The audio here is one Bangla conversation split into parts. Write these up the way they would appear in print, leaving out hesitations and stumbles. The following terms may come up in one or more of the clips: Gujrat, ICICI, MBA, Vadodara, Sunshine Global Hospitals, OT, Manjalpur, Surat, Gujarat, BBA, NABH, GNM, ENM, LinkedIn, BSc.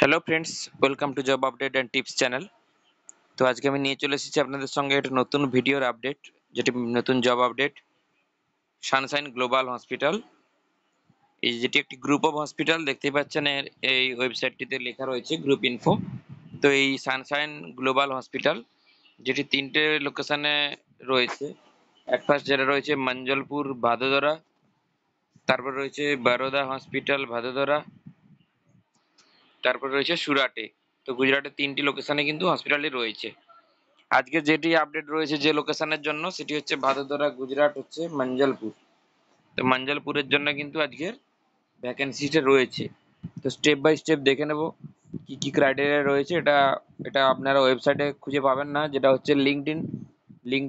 Hello friends, welcome to job update and tips channel. তো আজকে আমি নিয়ে চলে এসেছি আপনাদের সঙ্গে একটা নতুন ভিডিওর আপডেট, যেটি নতুন job update. Sunshine global hospital, এই যেটি একটি গ্রুপ অফ হসপিটাল, দেখতে পাচ্ছেন এই ওয়েবসাইটটিতে লেখা রয়েছে গ্রুপ ইনফো। তো এই সানশাইন গ্লোবাল হসপিটাল যেটি তিনটে লোকেশানে রয়েছে, এক ফার্স্ট যেটা রয়েছে মঞ্জলপুর ভাদোদরা, তারপর রয়েছে বারোদা হসপিটাল ভাদোদরা, তারপর রয়েছে সুরাটে। তো গুজরাটের তিনটি লোকেশানে কিন্তু হসপিটালটি রয়েছে। আজকে যেটি আপডেট রয়েছে যে লোকেশানের জন্য, সেটি হচ্ছে ভাদোদরা গুজরাট হচ্ছে মঞ্জলপুর। তো মঞ্জলপুরের জন্য কিন্তু আজকের ভ্যাকেন্সিটা রয়েছে। তো স্টেপ বাই স্টেপ দেখে নেব কি কি ক্রাইটেরিয়া রয়েছে। এটা আপনারা ওয়েবসাইটে খুঁজে পাবেন না, যেটা হচ্ছে লিঙ্কড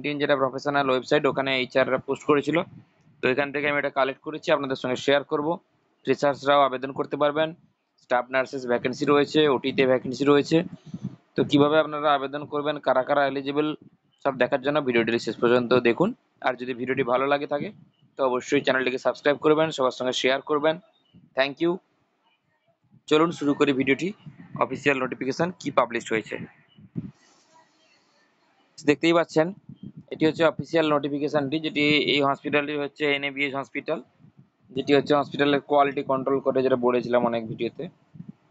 ইন যেটা প্রফেশনাল ওয়েবসাইট, ওখানে এইচআররা পোস্ট করেছিল। তো এখান থেকে আমি এটা কালেক্ট করেছি, আপনাদের সঙ্গে শেয়ার করব। ফ্রেশার্সরাও আবেদন করতে পারবেন, স্টাফ নার্সেস ভ্যাকেন্সি রয়েছে, ওটিতে ভ্যাকেন্সি রয়েছে। তো কিভাবে আপনারা আবেদন করবেন, কারা কারা এলিজিবল, সব দেখার জন্য ভিডিওটি শেষ পর্যন্ত দেখুন। আর যদি ভিডিওটি ভালো লাগে থাকে তো অবশ্যই চ্যানেলটিকে সাবস্ক্রাইব করবেন, সবার সঙ্গে শেয়ার করবেন। Thank you. চলুন শুরু করি ভিডিওটি। অফিসিয়াল নোটিফিকেশান কি পাবলিশ হয়েছে দেখতেই পাচ্ছেন, এটি হচ্ছে অফিসিয়াল নোটিফিকেশানটি। যেটি এই হসপিটালটি হচ্ছে NABH হসপিটাল, যেটি হচ্ছে হসপিটালের কোয়ালিটি কন্ট্রোল করে, যেটা বলেছিলাম অনেক ভিডিওতে।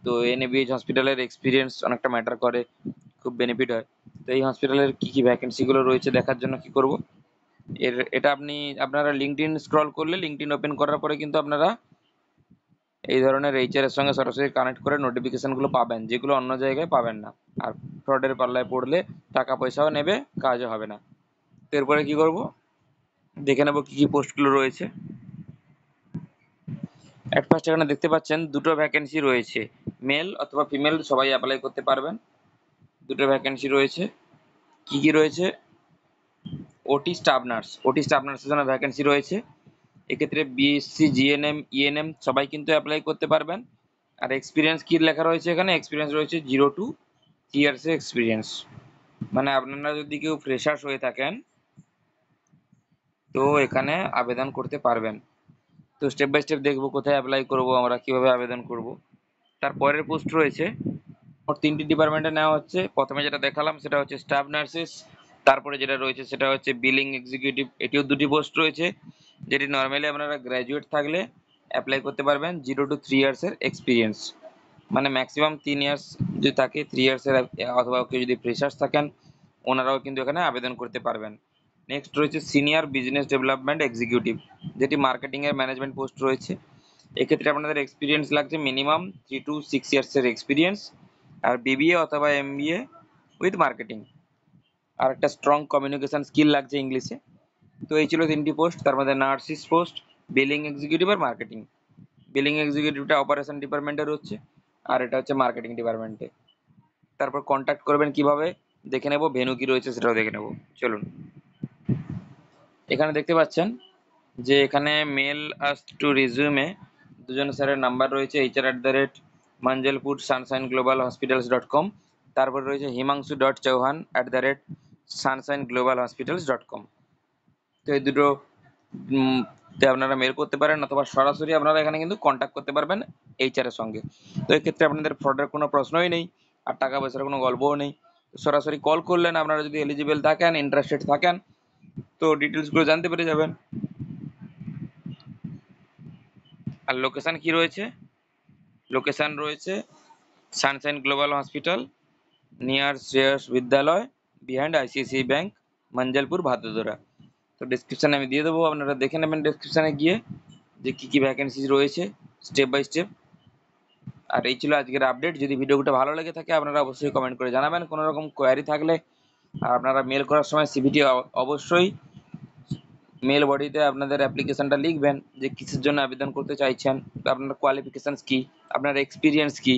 তো NABH হসপিটালের এক্সপিরিয়েন্স অনেকটা ম্যাটার করে, খুব বেনিফিট হয়। তো এই হসপিটালের কী কী ভ্যাকেন্সিগুলো রয়েছে দেখার জন্য কি করব, এটা আপনারা লিঙ্কডইন স্ক্রল করলে, লিঙ্কডইন ওপেন করার পরে কিন্তু আপনারা এই ধরনের এইচআরের সঙ্গে সরাসরি কানেক্ট করে নোটিফিকেশানগুলো পাবেন, যেগুলো অন্য জায়গায় পাবেন না। আর ফ্রডের পাল্লায় পড়লে টাকা পয়সাও নেবে, কাজও হবে না। তো এরপরে কী করবো দেখে নেবো কী কী পোস্টগুলো রয়েছে। অ্যাট ফার্স্ট এখানে দেখতে পাচ্ছেন দুটো ভ্যাকেন্সি রয়েছে, মেল অথবা ফিমেল সবাই অ্যাপ্লাই করতে পারবেন। দুটো ভ্যাকেন্সি রয়েছে, কি কি রয়েছে? ওটি স্টাফ নার্সের জন্য ভ্যাকেন্সি রয়েছে। এক্ষেত্রে BSc GNM ENM সবাই কিন্তু অ্যাপ্লাই করতে পারবেন। আর এক্সপিরিয়েন্স কী লেখা রয়েছে এখানে, এক্সপিরিয়েন্স রয়েছে 0 to 3 years এক্সপিরিয়েন্স। মানে আপনারা যদি কেউ ফ্রেশার্স হয়ে থাকেন তো এখানে আবেদন করতে পারবেন। তো স্টেপ বাই স্টেপ দেখবো কোথায় অ্যাপ্লাই করবো আমরা, কীভাবে আবেদন করব। তারপরের পোস্ট রয়েছে, ওর তিনটি ডিপার্টমেন্টে নেওয়া হচ্ছে। প্রথমে যেটা দেখালাম সেটা হচ্ছে স্টাফ নার্সেস, তারপরে যেটা রয়েছে সেটা হচ্ছে বিলিং এক্সিকিউটিভ, এটিও দুটি পোস্ট রয়েছে। যেটি নর্মালি আপনারা গ্র্যাজুয়েট থাকলে অ্যাপ্লাই করতে পারবেন, 0 to 3 years এক্সপিরিয়েন্স। মানে ম্যাক্সিমাম 3 years যদি থাকে, 3 years অথবা কেউ যদি ফ্রেশার্স থাকেন ওনারাও কিন্তু এখানে আবেদন করতে পারবেন। নেক্সট রয়েছে সিনিয়র বিজনেস ডেভেলপমেন্ট এক্সিকিউটিভ, যেটি মার্কেটিংয়ের ম্যানেজমেন্ট পোস্ট রয়েছে। এক্ষেত্রে আপনাদের এক্সপিরিয়েন্স লাগছে মিনিমাম 3 to 6 years এক্সপিরিয়েন্স, আর BBA অথবা MBA উইথ মার্কেটিং, আর একটা স্ট্রং কমিউনিকেশান স্কিল লাগছে ইংলিশে। তো এই ছিল তিনটি পোস্ট, তার মধ্যে নার্সিস পোস্ট, বিলিং এক্সিকিউটিভ আর মার্কেটিং। বিলিং এক্সিকিউটিভটা অপারেশন ডিপার্টমেন্টে রয়েছে, আর এটা হচ্ছে মার্কেটিং ডিপার্টমেন্টে। তারপর কন্ট্যাক্ট করবেন কিভাবে দেখে নেব, ভেনু কী রয়েছে সেটাও দেখে নেব। চলুন, এখানে দেখতে পাচ্ছেন যে এখানে মেল আস্ক টু রিজিউমে দুজন স্যারের নাম্বার রয়েছে, HR@manjalpur sunshineglobalhospitals.com, তারপর রয়েছে himangshu.chauhan@sunshineglobalhospitals.com। তো এই দুটো আপনারা মেল করতে পারেন, অথবা সরাসরি আপনারা এখানে কিন্তু কন্ট্যাক্ট করতে পারবেন HR এর সঙ্গে। তো এক্ষেত্রে আপনাদের ফ্রডের কোনো প্রশ্নই নেই, আর টাকা পয়সার কোনো গল্পও নেই। সরাসরি কল করলেন, আপনারা যদি এলিজিবল থাকেন, ইন্টারেস্টেড থাকেন তো ডিটেলসগুলো জানতে পেরে যাবেন। আর লোকেশান কি রয়েছে? লোকেশান রয়েছে Sunshine global hospital near Shreyas Vidyalaya, behind ICICI bank, Manjalpur Vadodara. তো ডিসক্রিপশানে আমি দিয়ে দেবো, আপনারা দেখে নেবেন ডিসক্রিপশানে গিয়ে যে কী কী ভ্যাকেন্সি রয়েছে স্টেপ বাই স্টেপ। আর এই ছিল আজকের আপডেট। যদি ভিডিওটা ভালো লেগে থাকে আপনারা অবশ্যই কমেন্ট করে জানাবেন, কোনো রকম কোয়ারি থাকলে। আর আপনারা মেল করার সময় CVT অবশ্যই মেল বডিতে আপনাদের অ্যাপ্লিকেশানটা লিখবেন, যে কিসের জন্য আবেদন করতে চাইছেন, আপনার কোয়ালিফিকেশানস কী, আপনার এক্সপিরিয়েন্স কী,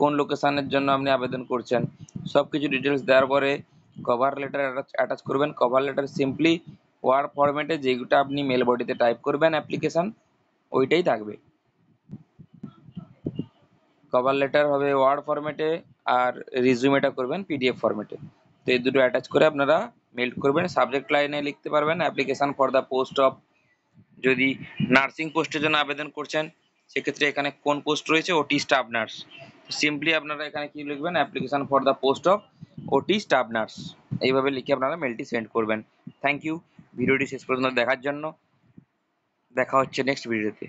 কোন লোকেশানের জন্য আপনি আবেদন করছেন, সব কিছু ডিটেলস দেওয়ার পরে কভার লেটার অ্যাটাচ করবেন। কভার লেটার সিম্পলি ওয়ার্ড ফরম্যাটে যেটা আপনি মেল বডিতে টাইপ করবেন অ্যাপ্লিকেশান, ওইটাই থাকবে। কভার লেটার হবে ওয়ার্ড ফরম্যাটে, আর রিজিউমেটা করবেন PDF ফরম্যাটে। তো এই দুটো অ্যাটাচ করে আপনারা মেল করবেন। সাবজেক্ট লাইনে লিখতে পারবেন application for the post of, যদি নার্সিং পোস্টের জন্য আবেদন করছেন সেক্ষেত্রে এখানে কোন পোস্ট রয়েছে, OT স্টাফ নার্স। সিম্পলি আপনারা এখানে কি লিখবেন, application for the post of OT staff nurse, এইভাবে লিখে আপনারা মেলটি সেন্ড করবেন। থ্যাংক ইউ ভিডিওটি শেষ পর্যন্ত দেখার জন্য। দেখা হচ্ছে নেক্সট ভিডিওতে।